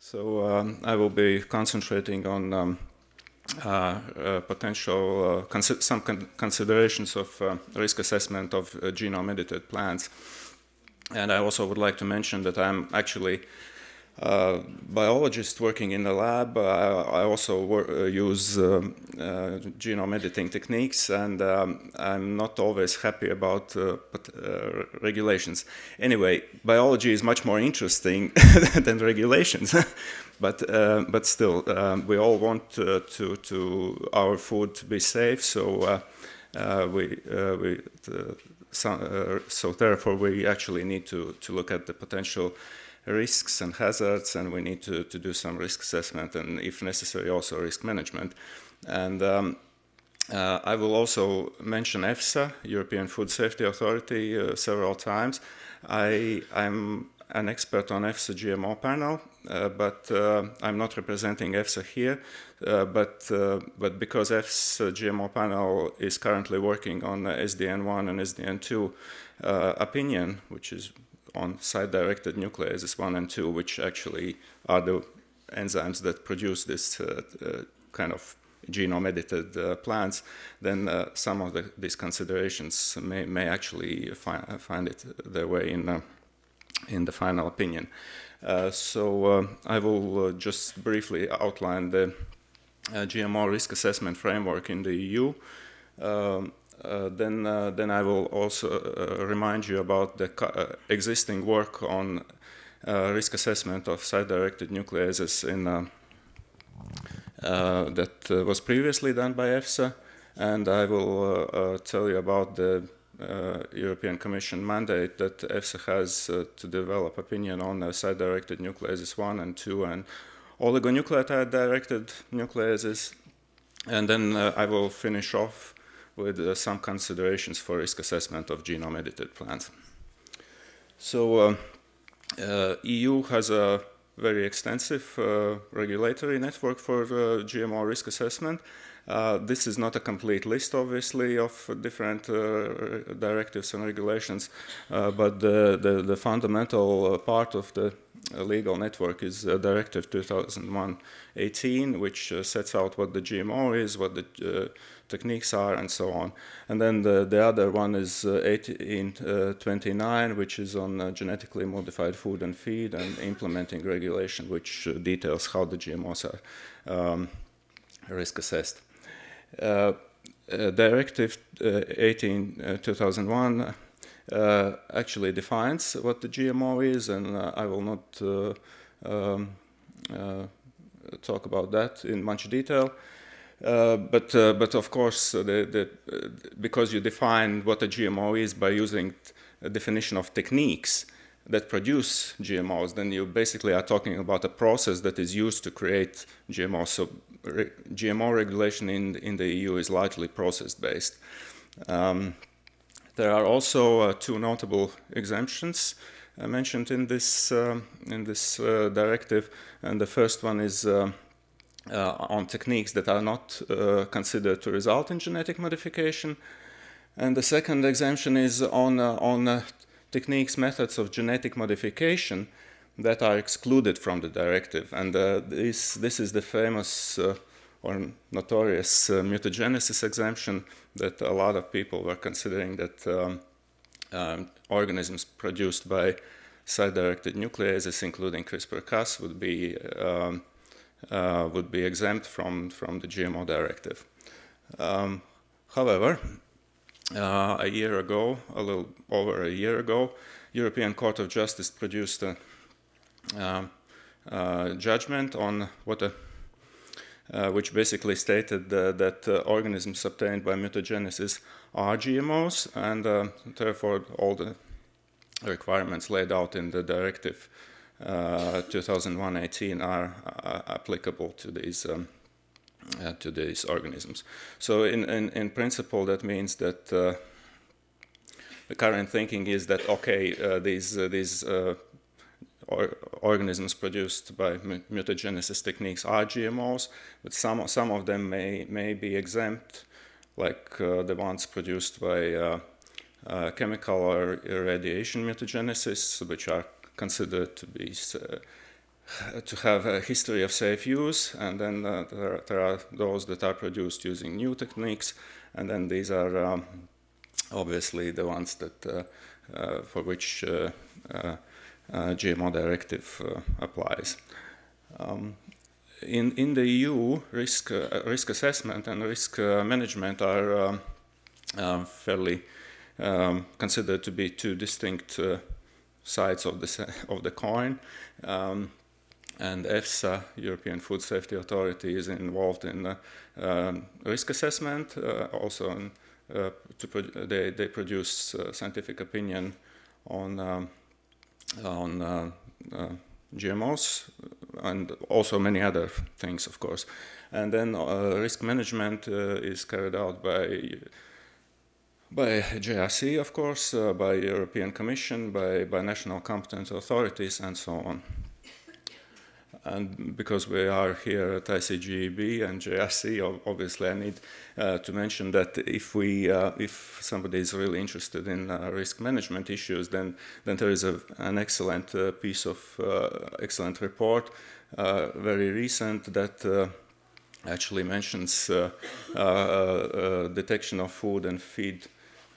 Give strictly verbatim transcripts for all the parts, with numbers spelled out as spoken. So um, I will be concentrating on um, uh, uh, potential uh, consi some con considerations of uh, risk assessment of uh, genome-edited plants. And I also would like to mention that I'm actually a biologist working in the lab. Uh, I also work, uh, use um, uh, genome editing techniques, and um, I'm not always happy about uh, but, uh, regulations. Anyway, biology is much more interesting than regulations, but uh, but still, um, we all want uh, to to our food to be safe. So uh, uh, we uh, we. Uh, So, uh, so therefore, we actually need to, to look at the potential risks and hazards, and we need to, to do some risk assessment and, if necessary, also risk management. And um, uh, I will also mention EFSA, European Food Safety Authority, uh, several times. I, I'm an expert on EFSA G M O panel, uh, but uh, I'm not representing EFSA here. Uh, but uh, but because EFSA G M O panel is currently working on S D N one and S D N two uh, opinion, which is on site-directed nucleases one and two, which actually are the enzymes that produce this uh, uh, kind of genome-edited uh, plants, then uh, some of the, these considerations may, may actually fi find it their way in uh, in the final opinion. Uh, so uh, I will uh, just briefly outline the uh, G M O risk assessment framework in the E U. Um, uh, then, uh, then I will also uh, remind you about the uh, existing work on uh, risk assessment of site-directed nucleases in, uh, uh, that uh, was previously done by EFSA, and I will uh, uh, tell you about the Uh, European Commission mandate that EFSA has uh, to develop opinion on uh, site-directed nucleases one and two and oligonucleotide-directed nucleases. And then uh, I will finish off with uh, some considerations for risk assessment of genome-edited plants. So uh, uh, E U has a very extensive uh, regulatory network for uh, G M O risk assessment. Uh, this is not a complete list, obviously, of different uh, directives and regulations, uh, but the, the, the fundamental uh, part of the legal network is uh, Directive two thousand one eighteen, which uh, sets out what the G M O is, what the uh, techniques are, and so on. And then the, the other one is uh, eighteen twenty-nine, uh, which is on uh, genetically modified food and feed and implementing regulation, which uh, details how the G M Os are um, risk assessed. Uh, uh, Directive uh, eighteen two thousand one uh, actually defines what the G M O is, and uh, I will not uh, um, uh, talk about that in much detail. Uh, but uh, but of course, uh, the, the, uh, because you define what a G M O is by using a definition of techniques that produce G M Os, then you basically are talking about a process that is used to create G M Os. So re G M O regulation in, in the E U is largely process-based. Um, there are also uh, two notable exemptions uh, mentioned in this, uh, in this uh, directive. And the first one is uh, uh, on techniques that are not uh, considered to result in genetic modification. And the second exemption is on, uh, on uh, techniques, methods of genetic modification that are excluded from the directive. And uh, this, this is the famous uh, or notorious uh, mutagenesis exemption that a lot of people were considering, that um, um, organisms produced by site-directed nucleases, including CRISPR-Cas, would be, um, uh, would be exempt from, from the G M O directive. Um, however, Uh, a year ago, a little over a year ago, European Court of Justice produced a uh, uh, judgment on what a, uh, which basically stated uh, that uh, organisms obtained by mutagenesis are G M Os, and uh, therefore all the requirements laid out in the Directive uh, two thousand one eighteen are uh, applicable to these um, Uh, to these organisms. So in, in, in principle, that means that uh, the current thinking is that, okay, uh, these, uh, these uh, or organisms produced by mutagenesis techniques are G M Os, but some, some of them may, may be exempt, like uh, the ones produced by uh, uh, chemical or radiation mutagenesis, which are considered to be uh, to have a history of safe use, and then uh, there, there are those that are produced using new techniques, and then these are um, obviously the ones that uh, uh, for which uh, uh, uh, G M O directive uh, applies. Um, in, in the E U, risk, uh, risk assessment and risk uh, management are um, uh, fairly um, considered to be two distinct uh, sides of the, of the coin. Um, And EFSA, European Food Safety Authority, is involved in uh, um, risk assessment. Uh, also, in, uh, to pro they, they produce uh, scientific opinion on um, on uh, uh, G M Os and also many other things, of course. And then uh, risk management uh, is carried out by by J R C, of course, uh, by European Commission, by by national competent authorities, and so on. And because we are here at I C G E B and J R C, obviously I need uh, to mention that if we, uh, if somebody is really interested in uh, risk management issues, then then there is a, an excellent uh, piece of uh, excellent report, uh, very recent, that uh, actually mentions uh, uh, uh, detection of food and feed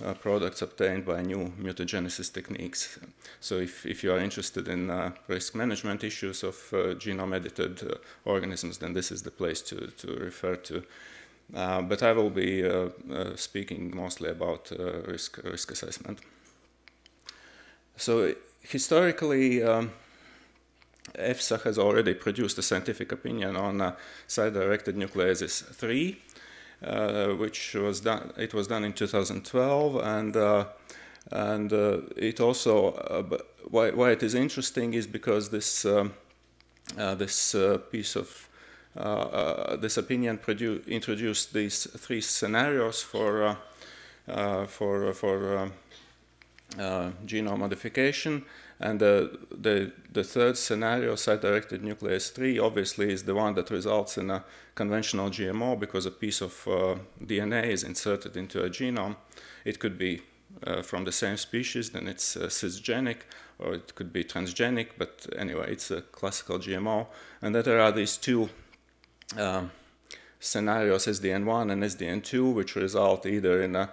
uh, products obtained by new mutagenesis techniques. So if, if you are interested in uh, risk management issues of uh, genome-edited uh, organisms, then this is the place to, to refer to. Uh, but I will be uh, uh, speaking mostly about uh, risk, risk assessment. So historically, um, EFSA has already produced a scientific opinion on uh, site-directed nucleases three. Uh, which was done, it was done in two thousand twelve, and uh, and uh, it also uh, why why it is interesting is because this um, uh, this uh, piece of uh, uh, this opinion produ introduced these three scenarios for uh, uh, for uh, for uh, uh, genome modification, and uh, the the third scenario, site-directed nuclease three, obviously is the one that results in a conventional G M O, because a piece of uh, D N A is inserted into a genome. It could be uh, from the same species, then it's uh, cisgenic, or it could be transgenic, but anyway, it's a classical G M O. And then there are these two uh, scenarios, S D N one and S D N two, which result either in a,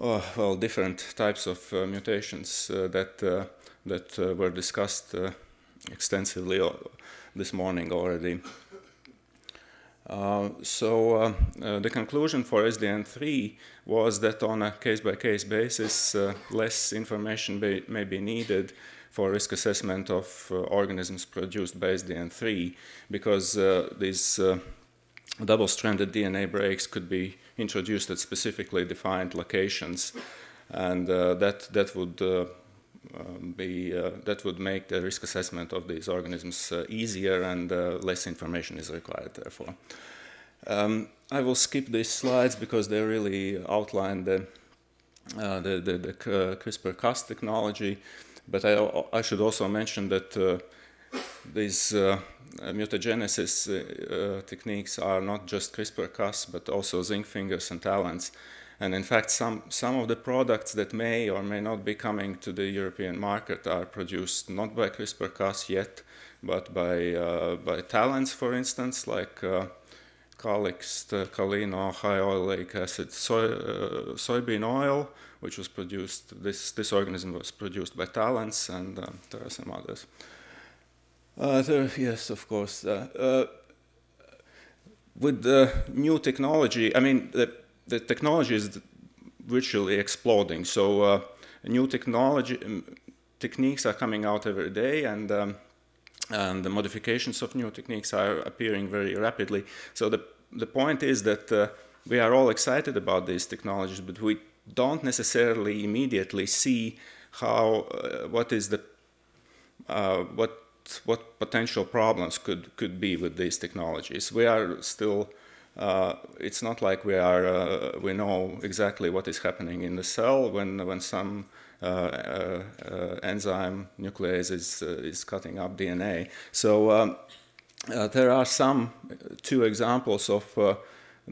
oh, well, different types of uh, mutations uh, that uh, that uh, were discussed uh, extensively this morning already. Uh, so uh, uh, the conclusion for S D N three was that on a case-by-case basis, uh, less information be, may be needed for risk assessment of uh, organisms produced by S D N three, because uh, these uh, double-stranded D N A breaks could be introduced at specifically defined locations, and uh, that, that would uh, Um, be, uh, that would make the risk assessment of these organisms uh, easier, and uh, less information is required, therefore. Um, I will skip these slides because they really outline the, uh, the, the, the uh, CRISPR-Cas technology, but I, I should also mention that uh, these uh, mutagenesis uh, techniques are not just CRISPR-Cas, but also zinc fingers and TALENs. And in fact, some, some of the products that may or may not be coming to the European market are produced not by CRISPR-Cas yet, but by, uh, by TALENs, for instance, like uh, Calyxt, uh, Calyno, high oleic acid soy, uh, soybean oil, which was produced, this, this organism was produced by TALENs, and um, there are some others. Uh, there, yes, of course. Uh, uh, with the new technology, I mean, the, the technology is virtually exploding, so uh, new technology um, techniques are coming out every day, and um, and the modifications of new techniques are appearing very rapidly. So the the point is that uh, we are all excited about these technologies, but we don't necessarily immediately see how uh, what is the uh, what what potential problems could could be with these technologies. We are still Uh, it's not like we are uh, we know exactly what is happening in the cell when when some uh, uh, uh, enzyme nuclease is uh, is cutting up D N A. So um, uh, there are some two examples of uh,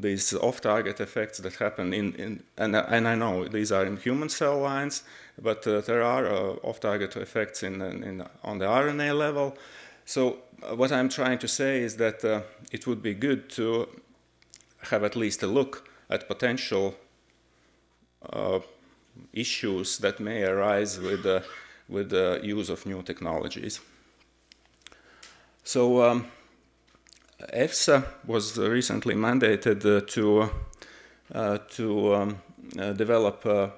these off-target effects that happen in, in and and I know these are in human cell lines, but uh, there are uh, off-target effects in, in on the R N A level. So uh, what I'm trying to say is that uh, it would be good to have at least a look at potential uh, issues that may arise with the uh, with the use of new technologies. So um, EFSA was recently mandated uh, to uh, to um, uh, develop uh,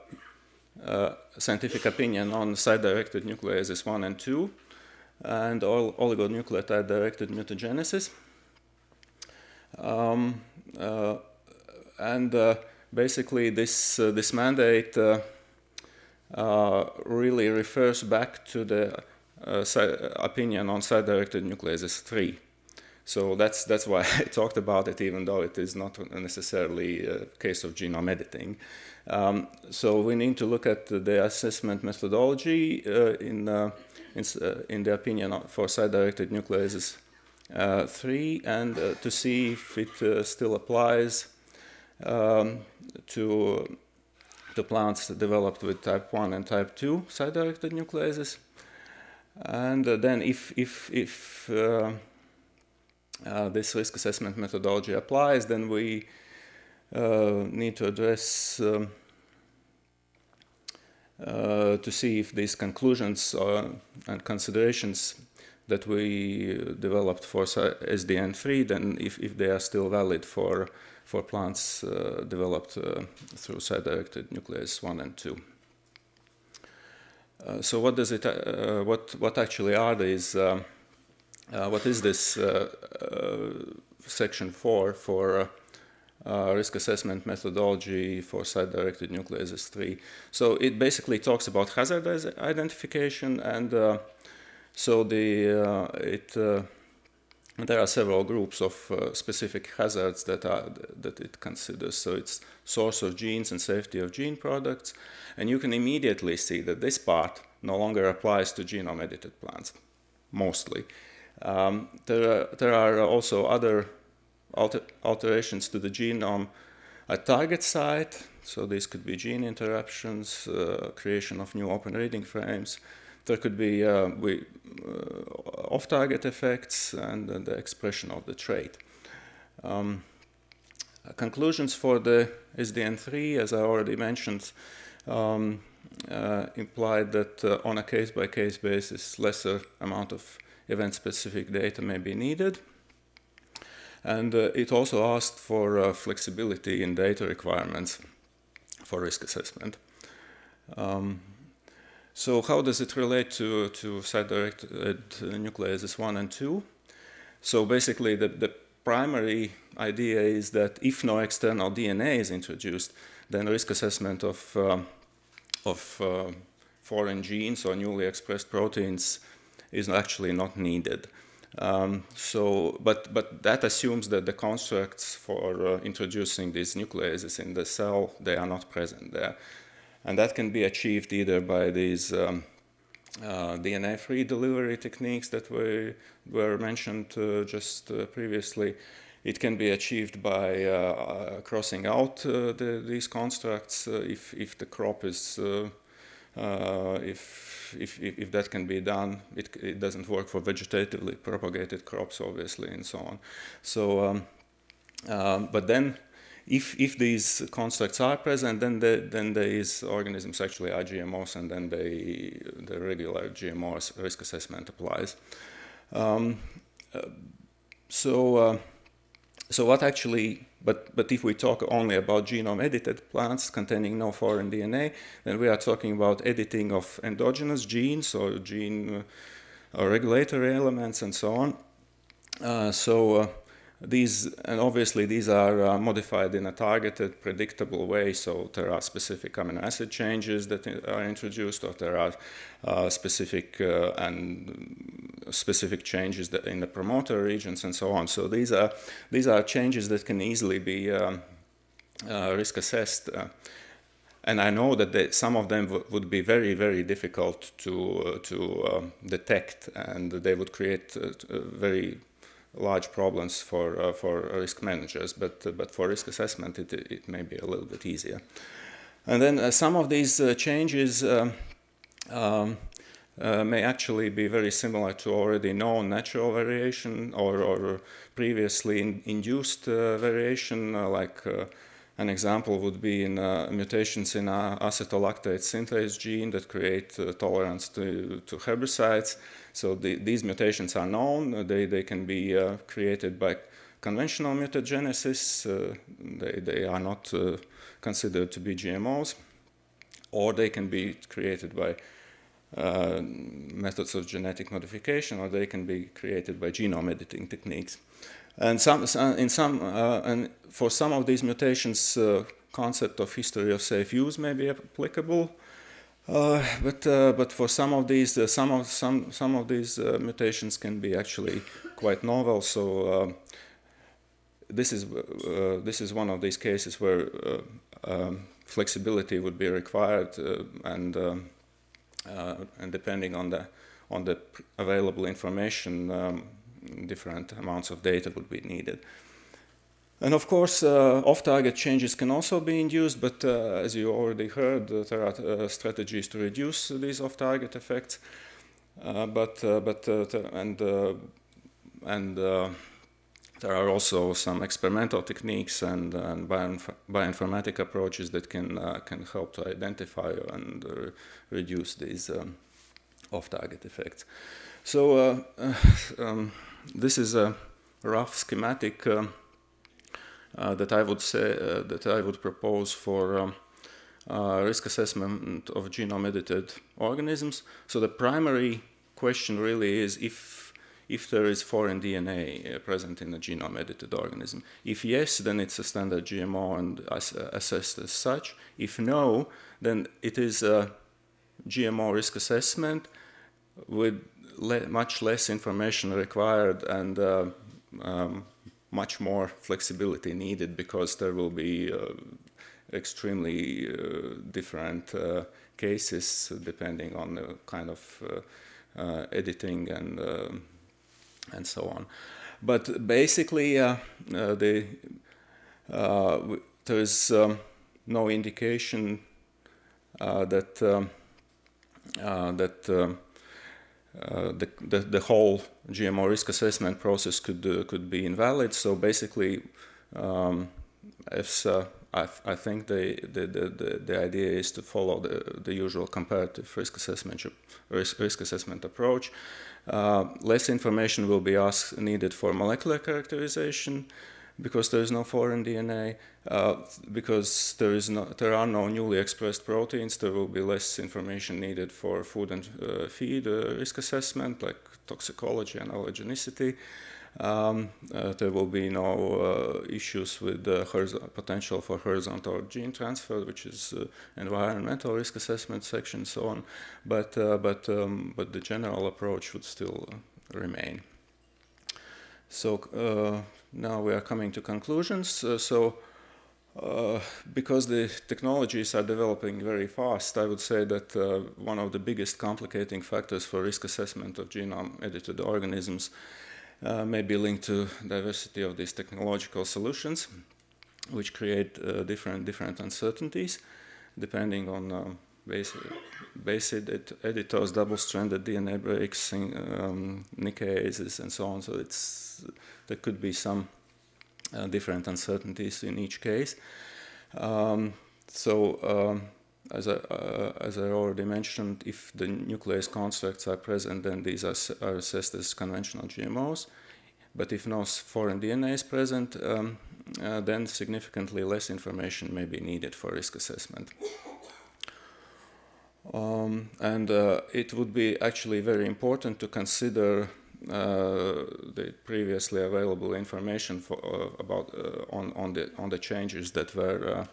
uh, scientific opinion on site-directed nucleases one and two and all oligonucleotide-directed mutagenesis. Um, uh, and uh, basically, this uh, this mandate uh, uh, really refers back to the uh, opinion on site-directed nucleases three. So that's that's why I talked about it, even though it is not necessarily a case of genome editing. Um, so we need to look at the assessment methodology uh, in uh, in, uh, in the opinion for site-directed nucleases uh, three, and uh, to see if it uh, still applies um, to to plants developed with type one and type two site-directed nucleases, and uh, then if if if uh, Uh, this risk assessment methodology applies, then we uh, need to address um, uh, to see if these conclusions uh, and considerations that we developed for S D N three, then if, if they are still valid for, for plants uh, developed uh, through site-directed nuclease one and two. Uh, so what does it, uh, what, what actually are these uh, Uh, what is this uh, uh, section four for uh, uh, risk assessment methodology for site-directed nucleases three? So it basically talks about hazard identification, and uh, so the uh, it uh, there are several groups of uh, specific hazards that are that it considers. So it's source of genes and safety of gene products, and you can immediately see that this part no longer applies to genome-edited plants, mostly. Um, there, are, there are also other alter, alterations to the genome at target site, so these could be gene interruptions, uh, creation of new open reading frames. There could be uh, we, uh, off-target effects and uh, the expression of the trait. Um, conclusions for the S D N three, as I already mentioned, um, uh, implied that uh, on a case-by-case basis, lesser amount of event-specific data may be needed, and uh, it also asked for uh, flexibility in data requirements for risk assessment. Um, so how does it relate to, to site-directed nucleases one and two? So basically the, the primary idea is that if no external D N A is introduced, then risk assessment of, uh, of uh, foreign genes or newly expressed proteins is actually not needed. Um, so, but, but that assumes that the constructs for uh, introducing these nucleases in the cell, they are not present there. And that can be achieved either by these um, uh, D N A-free delivery techniques that we, were mentioned uh, just uh, previously. It can be achieved by uh, crossing out uh, the, these constructs uh, if, if the crop is uh, Uh, if, if, if that can be done. It, it doesn't work for vegetatively propagated crops, obviously, and so on. So, um, uh, but then if, if these constructs are present, then, they, then these organisms actually are G M Os, and then they, the regular G M O risk assessment applies. Um, uh, so, uh, so what actually But, but if we talk only about genome-edited plants containing no foreign D N A, then we are talking about editing of endogenous genes or gene uh, or regulatory elements and so on. Uh, so uh, these, and obviously these are uh, modified in a targeted, predictable way. So there are specific amino acid changes that are introduced, or there are uh, specific uh, and specific changes that in the promoter regions and so on. So these are these are changes that can easily be um, uh, risk assessed, uh, and I know that they, some of them would be very very difficult to uh, to uh, detect, and they would create uh, very large problems for uh, for risk managers. But uh, but for risk assessment, it it may be a little bit easier. And then uh, some of these uh, changes. Uh, um, uh, may actually be very similar to already known natural variation or, or previously in, induced uh, variation. Uh, like uh, an example would be in uh, mutations in uh, acetolactate synthase gene that create uh, tolerance to, to herbicides. So the, these mutations are known. They, they can be uh, created by conventional mutagenesis. Uh, they, they are not uh, considered to be G M Os. Or they can be created by uh, methods of genetic modification, or they can be created by genome editing techniques. And some, in some, uh, and for some of these mutations, uh, concept of history of safe use may be applicable. Uh, but uh, but for some of these, uh, some of some some of these uh, mutations can be actually quite novel. So uh, this is uh, this is one of these cases where. Uh, um, Flexibility would be required, uh, and uh, uh, and depending on the on the available information, um, different amounts of data would be needed. And of course, uh, off-target changes can also be induced. But uh, as you already heard, uh, there are uh, strategies to reduce these off-target effects. Uh, but uh, but uh, and uh, and. Uh, There are also some experimental techniques and, and bioinf bioinformatic approaches that can, uh, can help to identify and uh, reduce these um, off-target effects. So uh, uh, um, this is a rough schematic uh, uh, that I would say uh, that I would propose for um, uh, risk assessment of genome-edited organisms. So the primary question really is if If there is foreign D N A uh, present in a genome-edited organism. If yes, then it's a standard G M O and as, uh, assessed as such. If no, then it is a G M O risk assessment with le much less information required and uh, um, much more flexibility needed, because there will be uh, extremely uh, different uh, cases depending on the kind of uh, uh, editing and uh, and so on. But basically, uh, uh, the, uh, there is um, no indication uh, that, um, uh, that um, uh, the, the, the whole G M O risk assessment process could, uh, could be invalid. So basically, um, EFSA, I, I think the, the, the, the idea is to follow the, the usual comparative risk assessment, risk, risk assessment approach. Uh, less information will be asked, needed for molecular characterization, because there is no foreign D N A, uh, because there, is no, there are no newly expressed proteins. There will be less information needed for food and uh, feed uh, risk assessment, like toxicology and allergenicity. Um, uh, there will be no uh, issues with the potential for horizontal gene transfer, which is uh, environmental risk assessment section, so on. But uh, but um, but the general approach would still uh, remain. So uh, now we are coming to conclusions. Uh, so uh, because the technologies are developing very fast, I would say that uh, one of the biggest complicating factors for risk assessment of genome-edited organisms. Uh, may be linked to diversity of these technological solutions, which create uh, different different uncertainties, depending on um, base base edit editors, double-stranded D N A breaks, um, nicases, and so on. So it's there could be some uh, different uncertainties in each case. Um, so. Um, As I, uh, as I already mentioned, if the nuclease constructs are present, then these are, are assessed as conventional G M Os. But if no foreign D N A is present, um, uh, then significantly less information may be needed for risk assessment. Um, and uh, it would be actually very important to consider uh, the previously available information for, uh, about uh, on, on, the, on the changes that were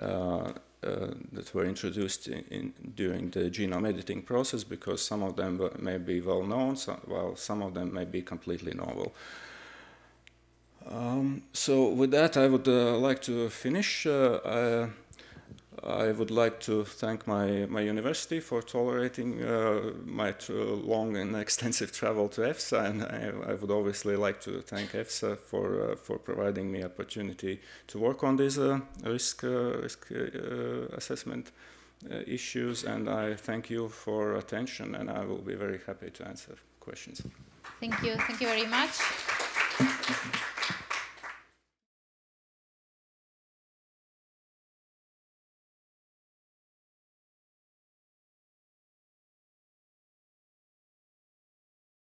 uh, uh, Uh, that were introduced in, in, during the genome editing process, because some of them were, may be well known, so, while some of them may be completely novel. Um, so with that, I would uh, like to finish. Uh, I, I would like to thank my, my university for tolerating uh, my long and extensive travel to EFSA, and I, I would obviously like to thank EFSA for, uh, for providing me opportunity to work on this uh, risk, uh, risk uh, assessment uh, issues, and I thank you for attention, and I will be very happy to answer questions. Thank you. Thank you very much.